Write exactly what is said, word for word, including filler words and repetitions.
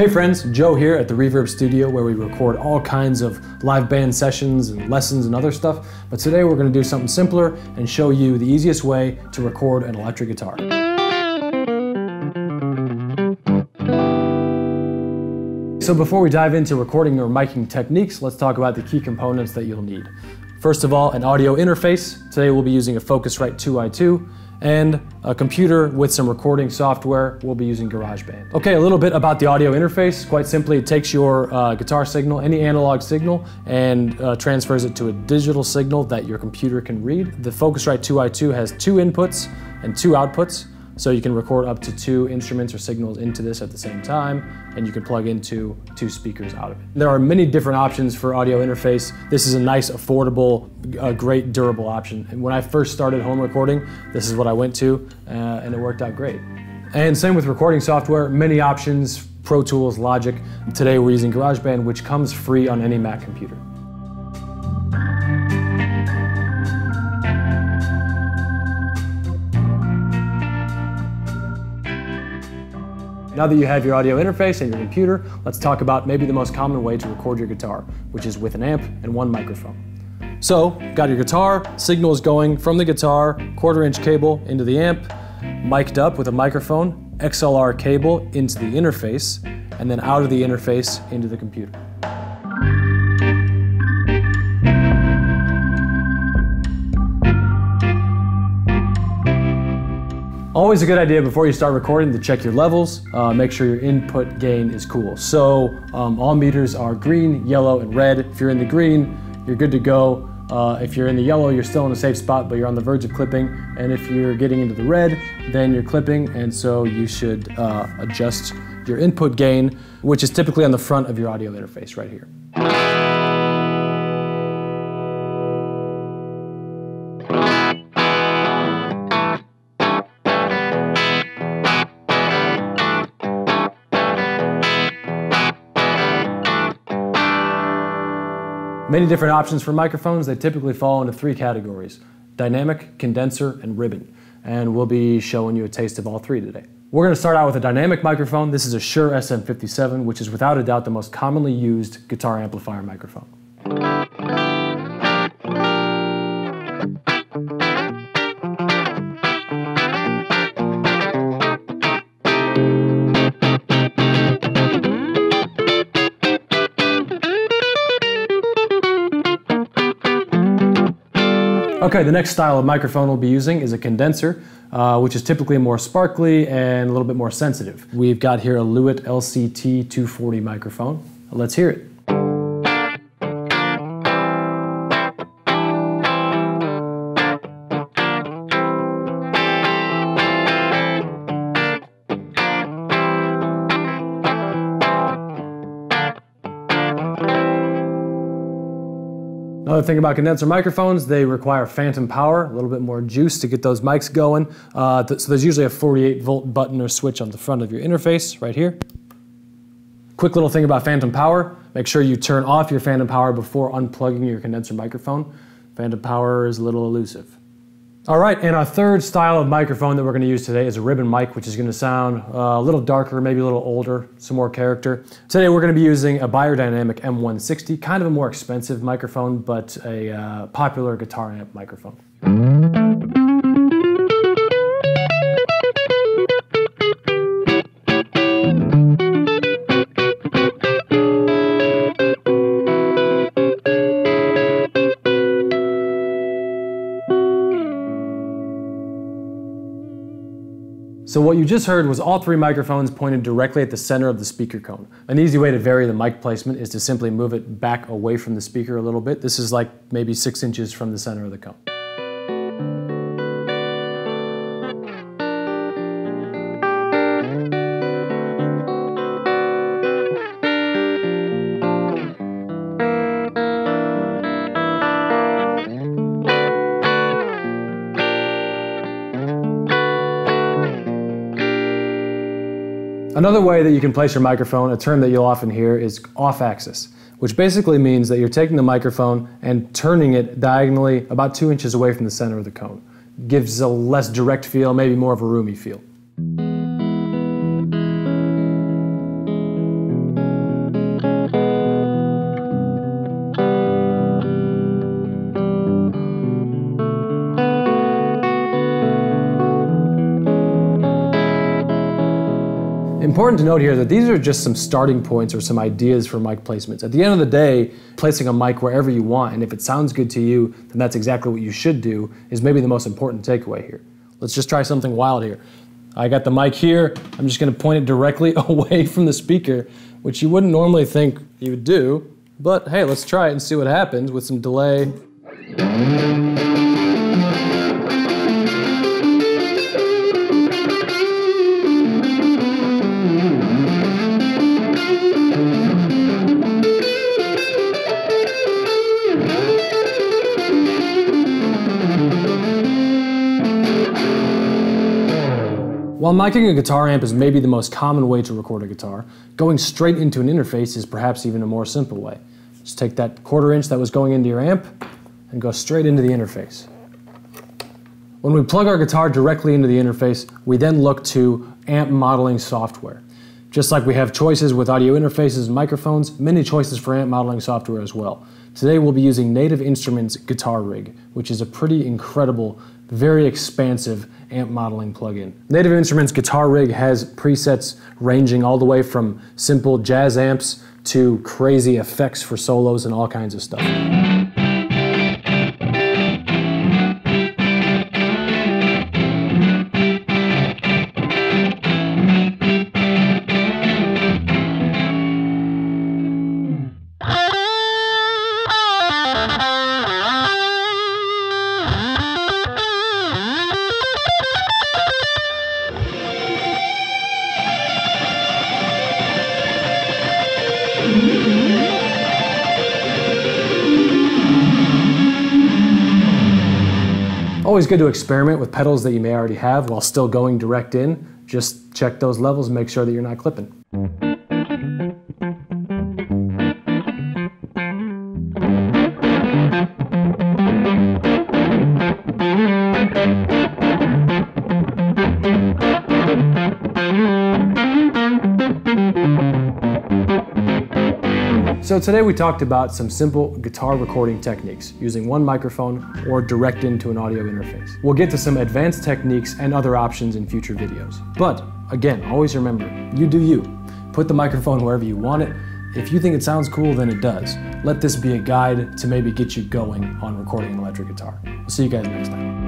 Hey friends, Joe here at the Reverb Studio, where we record all kinds of live band sessions and lessons and other stuff, but today we're going to do something simpler and show you the easiest way to record an electric guitar. So before we dive into recording or miking techniques, let's talk about the key components that you'll need. First of all, an audio interface. Today we'll be using a Focusrite two i two. And a computer with some recording software. We'll be using GarageBand. Okay, a little bit about the audio interface. Quite simply, it takes your uh, guitar signal, any analog signal, and uh, transfers it to a digital signal that your computer can read. The Focusrite two i two has two inputs and two outputs, so you can record up to two instruments or signals into this at the same time, and you can plug into two speakers out of it. There are many different options for audio interface. This is a nice, affordable, uh, great, durable option. And when I first started home recording, this is what I went to, uh, and it worked out great. And same with recording software, many options, Pro Tools, Logic. Today we're using GarageBand, which comes free on any Mac computer. Now that you have your audio interface and your computer, let's talk about maybe the most common way to record your guitar, which is with an amp and one microphone. So, got your guitar, signals going from the guitar, quarter inch cable into the amp, mic'd up with a microphone, X L R cable into the interface, and then out of the interface into the computer. Always a good idea before you start recording to check your levels, uh, make sure your input gain is cool. So um, all meters are green, yellow, and red. If you're in the green, you're good to go. Uh, if you're in the yellow, you're still in a safe spot, but you're on the verge of clipping. And if you're getting into the red, then you're clipping, and so you should uh, adjust your input gain, which is typically on the front of your audio interface right here. Many different options for microphones. They typically fall into three categories: dynamic, condenser, and ribbon. And we'll be showing you a taste of all three today. We're gonna start out with a dynamic microphone. This is a Shure S M fifty-seven, which is without a doubt the most commonly used guitar amplifier microphone. Okay, the next style of microphone we'll be using is a condenser, uh, which is typically more sparkly and a little bit more sensitive. We've got here a Lewitt L C T two forty microphone. Let's hear it. Another thing about condenser microphones, they require phantom power, a little bit more juice to get those mics going. Uh, th so there's usually a forty-eight volt button or switch on the front of your interface, right here. Quick little thing about phantom power, make sure you turn off your phantom power before unplugging your condenser microphone. Phantom power is a little elusive. All right, and our third style of microphone that we're gonna use today is a ribbon mic, which is gonna sound uh, a little darker, maybe a little older, some more character. Today we're gonna be using a Beyerdynamic M one sixty, kind of a more expensive microphone, but a uh, popular guitar amp microphone. So what you just heard was all three microphones pointed directly at the center of the speaker cone. An easy way to vary the mic placement is to simply move it back away from the speaker a little bit. This is like maybe six inches from the center of the cone. Another way that you can place your microphone, a term that you'll often hear, is off-axis, which basically means that you're taking the microphone and turning it diagonally about two inches away from the center of the cone. It gives a less direct feel, maybe more of a roomy feel. important to note here that these are just some starting points or some ideas for mic placements. At the end of the day, placing a mic wherever you want, and if it sounds good to you, then that's exactly what you should do, is maybe the most important takeaway here. Let's just try something wild here. I got the mic here. I'm just gonna point it directly away from the speaker, which you wouldn't normally think you would do, but hey, let's try it and see what happens with some delay. While micing a guitar amp is maybe the most common way to record a guitar, going straight into an interface is perhaps even a more simple way. Just take that quarter inch that was going into your amp and go straight into the interface. When we plug our guitar directly into the interface, we then look to amp modeling software. Just like we have choices with audio interfaces and microphones, many choices for amp modeling software as well. Today we'll be using Native Instruments Guitar Rig, which is a pretty incredible, very expansive amp modeling plugin. Native Instruments Guitar Rig has presets ranging all the way from simple jazz amps to crazy effects for solos and all kinds of stuff. Always good to experiment with pedals that you may already have while still going direct in. Just check those levels and make sure that you're not clipping. So today we talked about some simple guitar recording techniques using one microphone or direct into an audio interface. We'll get to some advanced techniques and other options in future videos. But again, always remember, you do you. Put the microphone wherever you want it. If you think it sounds cool, then it does. Let this be a guide to maybe get you going on recording an electric guitar. We'll see you guys next time.